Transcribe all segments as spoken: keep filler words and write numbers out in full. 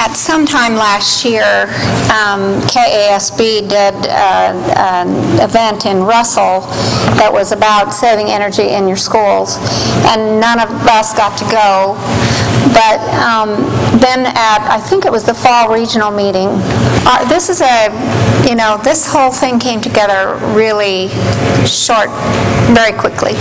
at some time last year, um, K A S B did uh, an event in Russell that was about saving energy in your schools, and none of us got to go. But um, then at, I think it was the fall regional meeting, uh, this is a, you know, this whole thing came together really short, very quickly.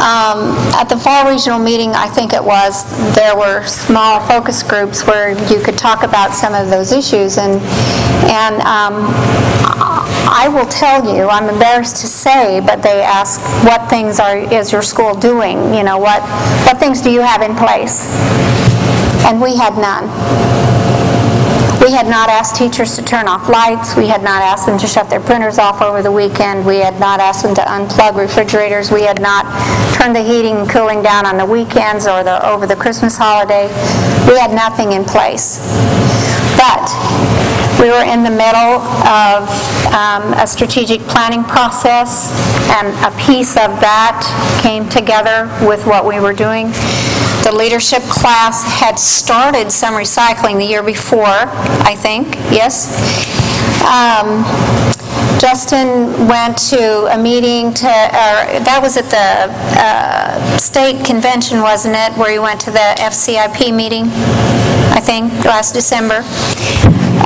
Um, at the fall regional meeting, I think it was, there were small focus groups where you could talk about some of those issues, and and um, I will tell you, I'm embarrassed to say, but they ask, what things are is your school doing? You know, what what things do you have in place? And we had none. We had not asked teachers to turn off lights. We had not asked them to shut their printers off over the weekend. We had not asked them to unplug refrigerators. We had not turned the heating and cooling down on the weekends or the, over the Christmas holiday. We had nothing in place. But we were in the middle of um, a strategic planning process, and a piece of that came together with what we were doing. The leadership class had started some recycling the year before, I think, yes. Um, Justin went to a meeting to, uh, that was at the uh, state convention, wasn't it, where he went to the F C I P meeting, I think, last December.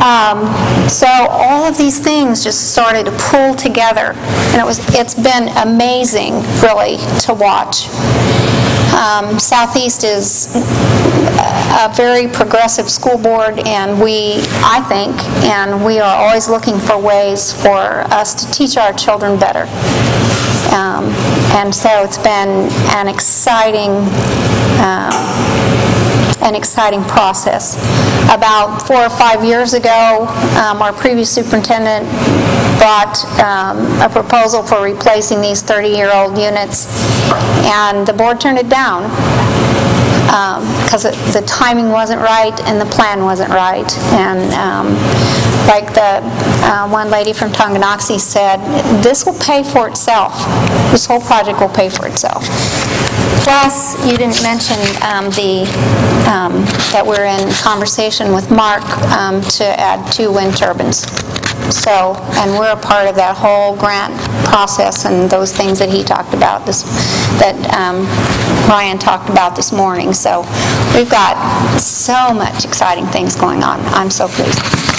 Um, so all of these things just started to pull together, and it was, it's been amazing, really, to watch. Um, Southeast is a very progressive school board, and we, I think, and we are always looking for ways for us to teach our children better. Um, and so it's been an exciting, uh, an exciting process. About four or five years ago, um, our previous superintendent brought um, a proposal for replacing these thirty-year-old units, and the board turned it down because um, the timing wasn't right and the plan wasn't right. And um, like the uh, one lady from Tonganoxie said, this will pay for itself. This whole project will pay for itself. Plus, you didn't mention um, the um, that we're in conversation with Mark um, to add two wind turbines. So, and we're a part of that whole grant process and those things that he talked about, this, that um, Ryan talked about this morning. So we've got so much exciting things going on. I'm so pleased.